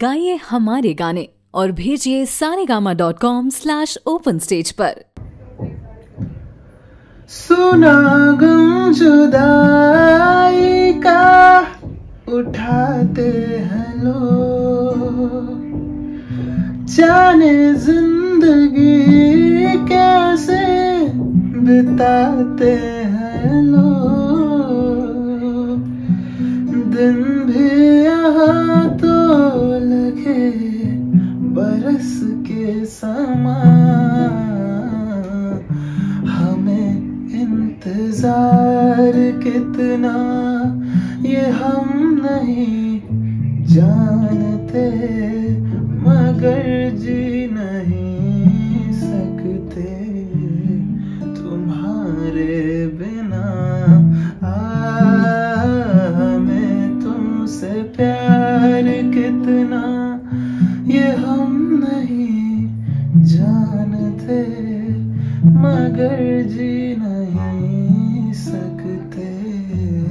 गाइए हमारे गाने और भेजिए saregama.com/openstage पर। सुना गम जुदाई का उठाते हैं लोग, जाने जिंदगी कैसे बिताते हैं लोग। दिन भी यहाँ तो लगे बरस के समान, हमें इंतजार कितना ये हम नहीं जानते, मगर जी नहीं सकते तुम्हारे बिना। हमें तुमसे प्यार कितना ये हम नहीं जानते, मगर जी नहीं सकते।